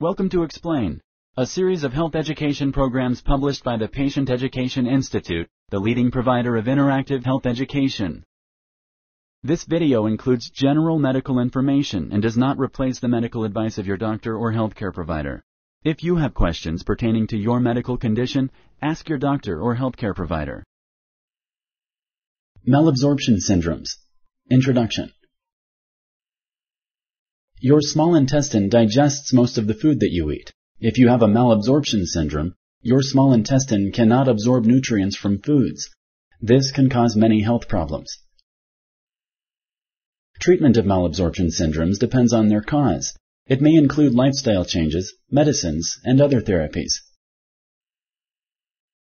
Welcome to Explain, a series of health education programs published by the Patient Education Institute, the leading provider of interactive health education. This video includes general medical information and does not replace the medical advice of your doctor or healthcare provider. If you have questions pertaining to your medical condition, ask your doctor or healthcare provider. Malabsorption syndromes. Introduction. Your small intestine digests most of the food that you eat. If you have a malabsorption syndrome, your small intestine cannot absorb nutrients from foods. This can cause many health problems. Treatment of malabsorption syndromes depends on their cause. It may include lifestyle changes, medicines, and other therapies.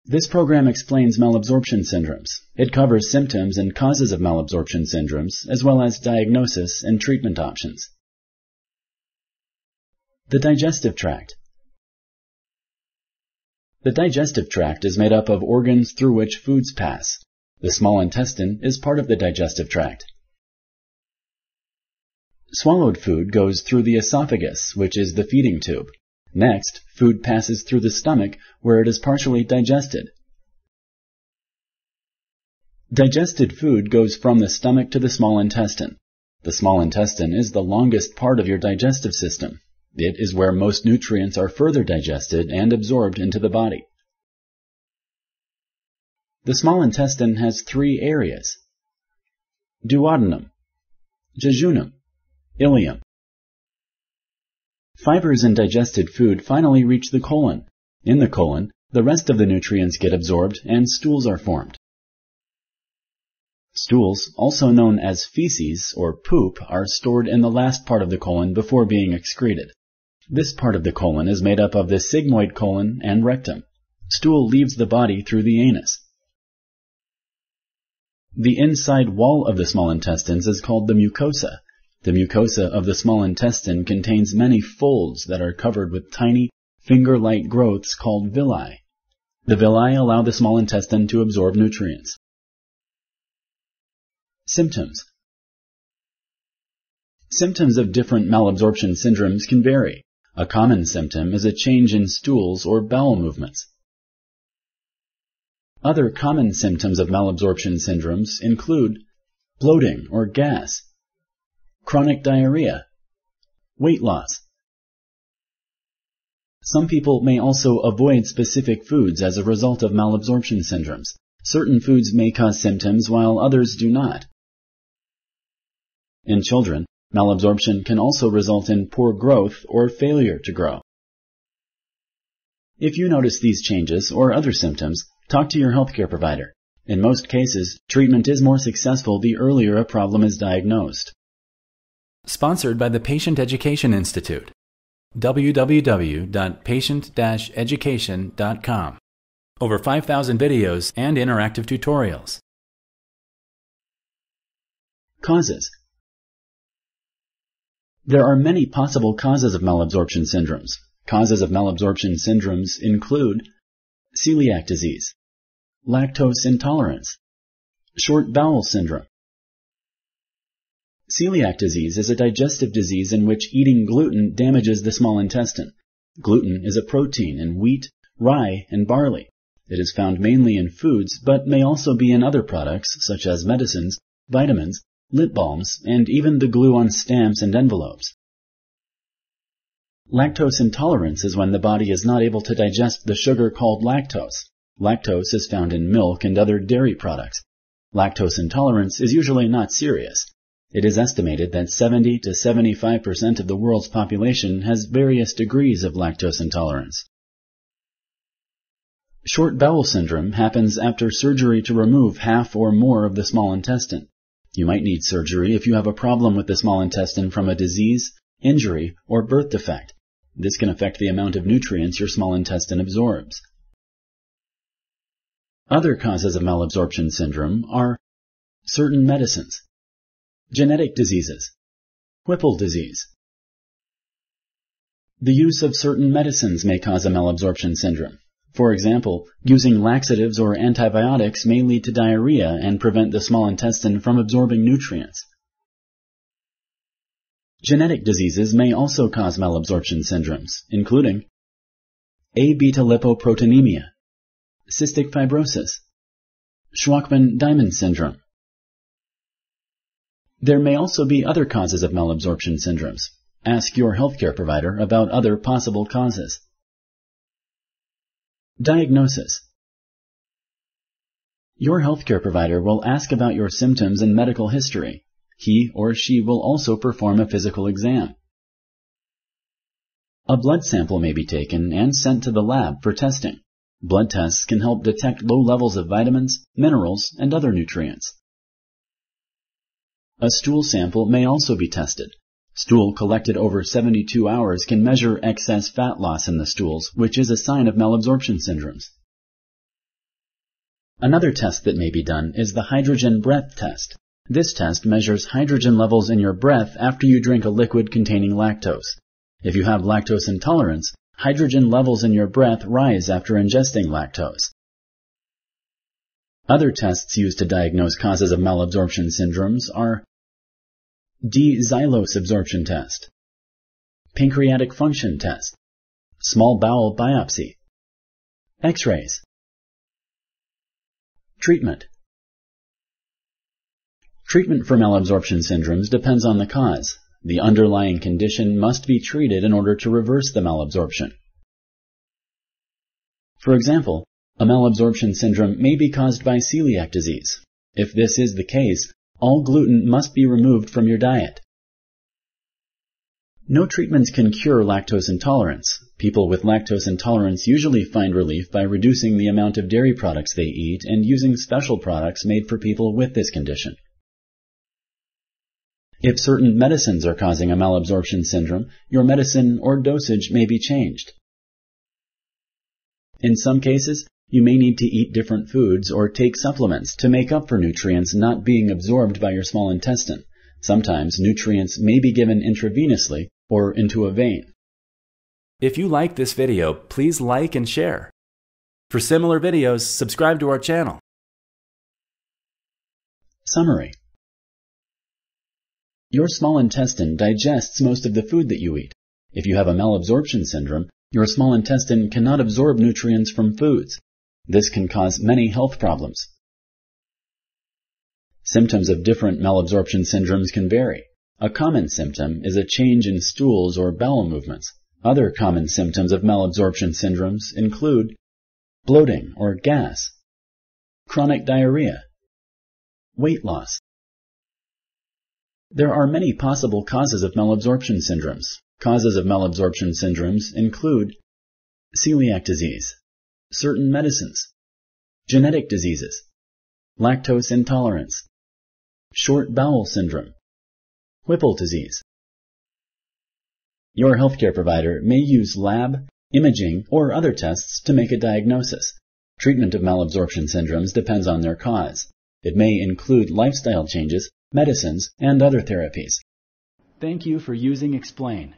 This program explains malabsorption syndromes. It covers symptoms and causes of malabsorption syndromes, as well as diagnosis and treatment options. The digestive tract. The digestive tract is made up of organs through which foods pass. The small intestine is part of the digestive tract. Swallowed food goes through the esophagus, which is the feeding tube. Next, food passes through the stomach, where it is partially digested. Digested food goes from the stomach to the small intestine. The small intestine is the longest part of your digestive system. It is where most nutrients are further digested and absorbed into the body. The small intestine has three areas: duodenum, jejunum, ileum. Fibers in digested food finally reach the colon. In the colon, the rest of the nutrients get absorbed and stools are formed. Stools, also known as feces or poop, are stored in the last part of the colon before being excreted. This part of the colon is made up of the sigmoid colon and rectum. Stool leaves the body through the anus. The inside wall of the small intestines is called the mucosa. The mucosa of the small intestine contains many folds that are covered with tiny, finger-like growths called villi. The villi allow the small intestine to absorb nutrients. Symptoms. Symptoms of different malabsorption syndromes can vary. A common symptom is a change in stools or bowel movements. Other common symptoms of malabsorption syndromes include bloating or gas, chronic diarrhea, weight loss. Some people may also avoid specific foods as a result of malabsorption syndromes. Certain foods may cause symptoms while others do not. In children, malabsorption can also result in poor growth or failure to grow. If you notice these changes or other symptoms, talk to your healthcare provider. In most cases, treatment is more successful the earlier a problem is diagnosed. Sponsored by the Patient Education Institute. www.patient-education.com. Over 5,000 videos and interactive tutorials. Causes. There are many possible causes of malabsorption syndromes. Causes of malabsorption syndromes include celiac disease, lactose intolerance, short bowel syndrome. Celiac disease is a digestive disease in which eating gluten damages the small intestine. Gluten is a protein in wheat, rye, and barley. It is found mainly in foods, but may also be in other products such as medicines, vitamins, lip balms, and even the glue on stamps and envelopes. Lactose intolerance is when the body is not able to digest the sugar called lactose. Lactose is found in milk and other dairy products. Lactose intolerance is usually not serious. It is estimated that 70 to 75% of the world's population has various degrees of lactose intolerance. Short bowel syndrome happens after surgery to remove half or more of the small intestine. You might need surgery if you have a problem with the small intestine from a disease, injury, or birth defect. This can affect the amount of nutrients your small intestine absorbs. Other causes of malabsorption syndrome are certain medicines, genetic diseases, Whipple disease. The use of certain medicines may cause a malabsorption syndrome. For example, using laxatives or antibiotics may lead to diarrhea and prevent the small intestine from absorbing nutrients. Genetic diseases may also cause malabsorption syndromes, including Abetalipoproteinemia, cystic fibrosis, Shwachman-Diamond syndrome. There may also be other causes of malabsorption syndromes. Ask your healthcare provider about other possible causes. Diagnosis. Your healthcare provider will ask about your symptoms and medical history. He or she will also perform a physical exam. A blood sample may be taken and sent to the lab for testing. Blood tests can help detect low levels of vitamins, minerals, and other nutrients. A stool sample may also be tested. Stool collected over 72 hours can measure excess fat loss in the stools, which is a sign of malabsorption syndromes. Another test that may be done is the hydrogen breath test. This test measures hydrogen levels in your breath after you drink a liquid containing lactose. If you have lactose intolerance, hydrogen levels in your breath rise after ingesting lactose. Other tests used to diagnose causes of malabsorption syndromes are D-Xylose absorption test, pancreatic function test, small bowel biopsy, X-rays. Treatment. Treatment for malabsorption syndromes depends on the cause. The underlying condition must be treated in order to reverse the malabsorption. For example, a malabsorption syndrome may be caused by celiac disease. If this is the case, all gluten must be removed from your diet. No treatments can cure lactose intolerance. People with lactose intolerance usually find relief by reducing the amount of dairy products they eat and using special products made for people with this condition. If certain medicines are causing a malabsorption syndrome, your medicine or dosage may be changed. In some cases, you may need to eat different foods or take supplements to make up for nutrients not being absorbed by your small intestine. Sometimes nutrients may be given intravenously or into a vein. If you like this video, please like and share. For similar videos, subscribe to our channel. Summary. Your small intestine digests most of the food that you eat. If you have a malabsorption syndrome, your small intestine cannot absorb nutrients from foods. This can cause many health problems. Symptoms of different malabsorption syndromes can vary. A common symptom is a change in stools or bowel movements. Other common symptoms of malabsorption syndromes include bloating or gas, chronic diarrhea, weight loss. There are many possible causes of malabsorption syndromes. Causes of malabsorption syndromes include celiac disease, certain medicines, genetic diseases, lactose intolerance, short bowel syndrome, Whipple disease. Your healthcare provider may use lab, imaging, or other tests to make a diagnosis. Treatment of malabsorption syndromes depends on their cause. It may include lifestyle changes, medicines, and other therapies. Thank you for using Explain.